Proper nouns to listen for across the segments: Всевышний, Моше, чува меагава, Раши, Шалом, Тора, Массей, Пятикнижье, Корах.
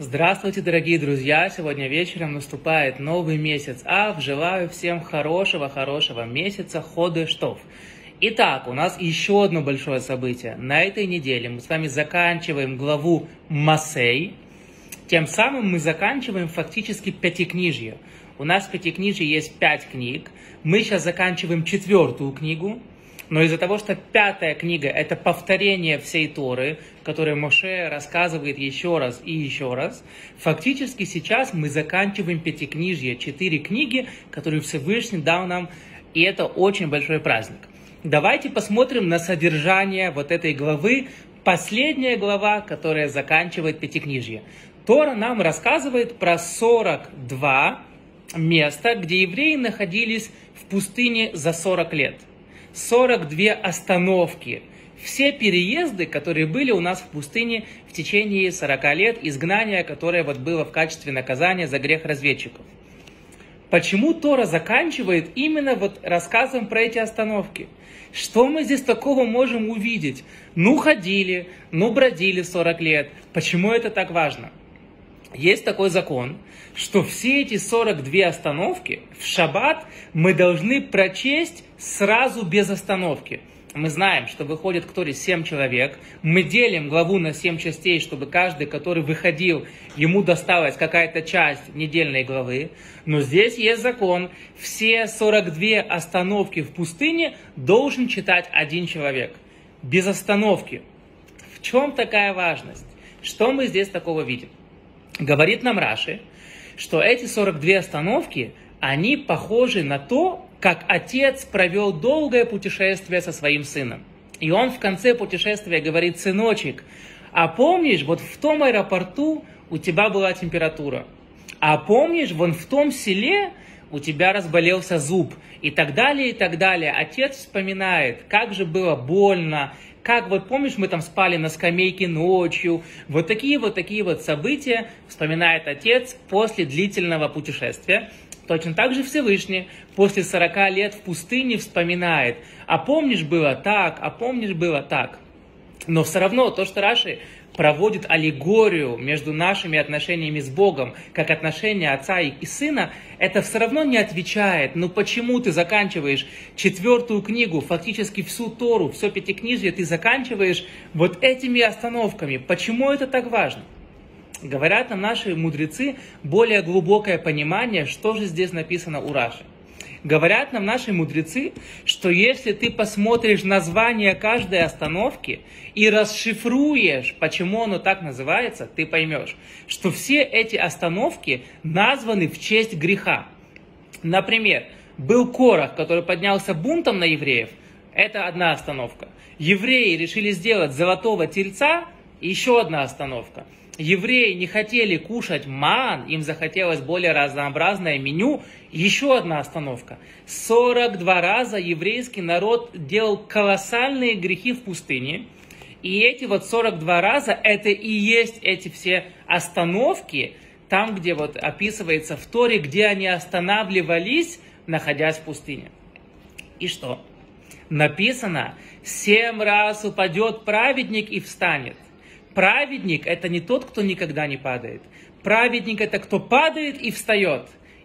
Здравствуйте, дорогие друзья! Сегодня вечером наступает новый месяц Ав. Желаю всем хорошего месяца Ходыш-Тов. Итак, у нас еще одно большое событие. На этой неделе мы с вами заканчиваем главу Массей. Тем самым мы заканчиваем фактически Пятикнижье. У нас в Пятикнижье есть 5 книг. Мы сейчас заканчиваем 4-ю книгу. Но из-за того, что 5-я книга – это повторение всей Торы, которую Моше рассказывает еще раз и еще раз, фактически сейчас мы заканчиваем Пятикнижье, 4 книги, которые Всевышний дал нам, и это очень большой праздник. Давайте посмотрим на содержание вот этой главы, последняя глава, которая заканчивает Пятикнижье. Тора нам рассказывает про 42 места, где евреи находились в пустыне за 40 лет. 42 остановки. Все переезды, которые были у нас в пустыне в течение 40 лет, изгнание, которое вот было в качестве наказания за грех разведчиков. Почему Тора заканчивает именно вот рассказом про эти остановки? Что мы здесь такого можем увидеть? Ну ходили, ну бродили 40 лет. Почему это так важно? Есть такой закон, что все эти 42 остановки в шаббат мы должны прочесть сразу без остановки. Мы знаем, что выходит к Торе 7 человек, мы делим главу на 7 частей, чтобы каждый, который выходил, ему досталась какая-то часть недельной главы. Но здесь есть закон, все 42 остановки в пустыне должен читать один человек, без остановки. В чем такая важность? Что мы здесь такого видим? Говорит нам Раши, что эти 42 остановки, они похожи на то, как отец провел долгое путешествие со своим сыном. И он в конце путешествия говорит: сыночек, а помнишь, вот в том аэропорту у тебя была температура, а помнишь, вон в том селе у тебя разболелся зуб, и так далее, и так далее. Отец вспоминает, как же было больно, как вот помнишь, мы там спали на скамейке ночью. Вот такие события вспоминает отец после длительного путешествия. Точно так же Всевышний после 40 лет в пустыне вспоминает, а помнишь, было так, а помнишь, было так. Но все равно то, что Раши проводит аллегорию между нашими отношениями с Богом, как отношения отца и сына, это все равно не отвечает. Ну почему ты заканчиваешь 4-ю книгу, фактически всю Тору, все Пятикнижье, ты заканчиваешь вот этими остановками? Почему это так важно? Говорят нам наши мудрецы более глубокое понимание, что же здесь написано у Раши. Говорят нам наши мудрецы, что если ты посмотришь название каждой остановки и расшифруешь, почему оно так называется, ты поймешь, что все эти остановки названы в честь греха. Например, был Корах, который поднялся бунтом на евреев, это одна остановка. Евреи решили сделать золотого тельца, еще одна остановка. Евреи не хотели кушать ман, им захотелось более разнообразное меню, еще одна остановка. 42 раза еврейский народ делал колоссальные грехи в пустыне, и эти вот 42 раза, это и есть эти все остановки, там, где вот описывается в Торе, где они останавливались, находясь в пустыне. И что? Написано: 7 раз упадет праведник и встанет. Праведник – это не тот, кто никогда не падает. Праведник – это кто падает и встает.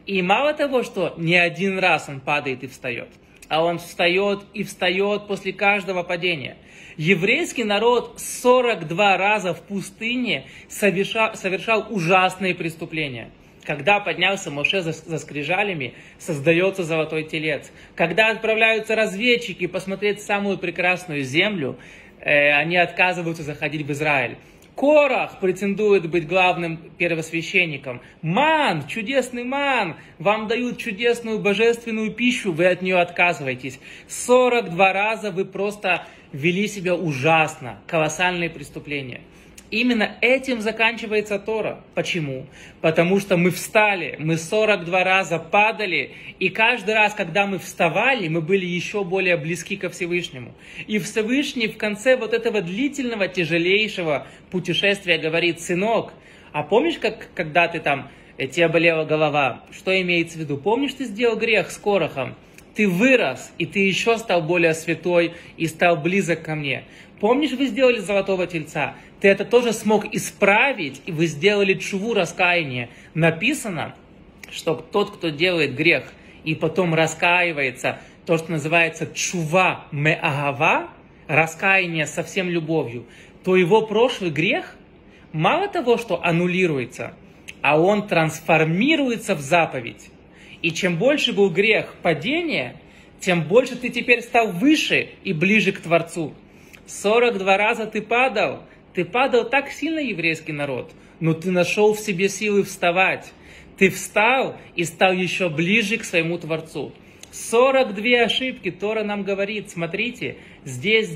И мало того, что не один раз он падает и встает, а он встает и встает после каждого падения. Еврейский народ 42 раза в пустыне совершал ужасные преступления. Когда поднялся Моше за скрижалями, создается золотой телец. Когда отправляются разведчики посмотреть самую прекрасную землю, они отказываются заходить в Израиль. Корах претендует быть главным первосвященником. Ман, чудесный ман, вам дают чудесную божественную пищу, вы от нее отказываетесь. 42 раза вы просто вели себя ужасно, колоссальные преступления. Именно этим заканчивается Тора. Почему? Потому что мы встали, мы 42 раза падали, и каждый раз, когда мы вставали, мы были еще более близки ко Всевышнему. И Всевышний в конце вот этого длительного, тяжелейшего путешествия говорит: сынок, а помнишь, когда ты там, тебе болела голова? Что имеется в виду? Помнишь, ты сделал грех с Корахом? ты вырос, и ты еще стал более святой и стал близок ко мне. Помнишь, вы сделали золотого тельца? Ты это тоже смог исправить, и вы сделали чуву раскаяние. Написано, что тот, кто делает грех и потом раскаивается, то, что называется чува меагава, раскаяние со всем любовью, то его прошлый грех мало того, что аннулируется, а он трансформируется в заповедь. И чем больше был грех падения, тем больше ты теперь стал выше и ближе к Творцу. 42 раза ты падал. Ты падал так сильно, еврейский народ, но ты нашел в себе силы вставать. Ты встал и стал еще ближе к своему Творцу. 42 ошибки, Тора нам говорит, смотрите, здесь,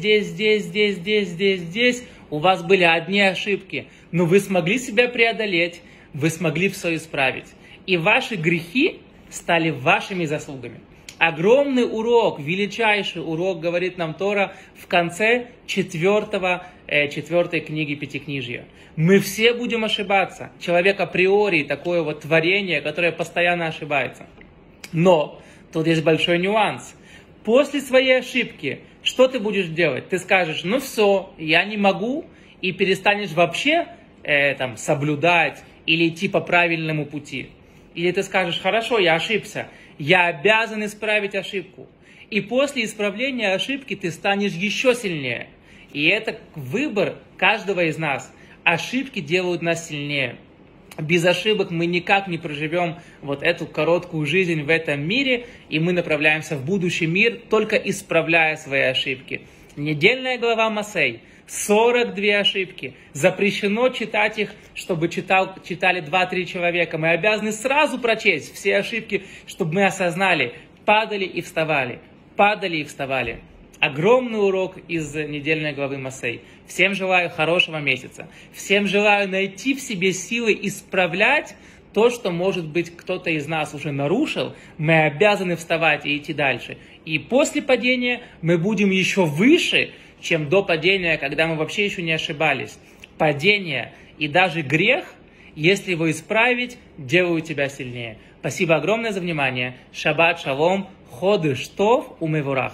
у вас были одни ошибки, но вы смогли себя преодолеть, вы смогли все исправить. И ваши грехи стали вашими заслугами. Огромный урок, величайший урок, говорит нам Тора, в конце четвертой книги Пятикнижья. Мы все будем ошибаться. Человек априори, такое вот творение, которое постоянно ошибается. Но тут есть большой нюанс. После своей ошибки, что ты будешь делать? Ты скажешь, ну все, я не могу, и перестанешь вообще соблюдать или идти по правильному пути. Или ты скажешь, хорошо, я ошибся, я обязан исправить ошибку. И после исправления ошибки ты станешь еще сильнее. И это выбор каждого из нас. Ошибки делают нас сильнее. Без ошибок мы никак не проживем вот эту короткую жизнь в этом мире, и мы направляемся в будущий мир, только исправляя свои ошибки. Недельная глава Массей. 42 ошибки. Запрещено читать их, чтобы читали 2-3 человека. Мы обязаны сразу прочесть все ошибки, чтобы мы осознали. Падали и вставали. Падали и вставали. Огромный урок из недельной главы Массей. Всем желаю хорошего месяца. Всем желаю найти в себе силы исправлять то, что, может быть, кто-то из нас уже нарушил. Мы обязаны вставать и идти дальше. И после падения мы будем еще выше, чем до падения, когда мы вообще еще не ошибались. Падение и даже грех, если его исправить, делают тебя сильнее. Спасибо огромное за внимание. Шаббат шалом, ходыш тов умевурах.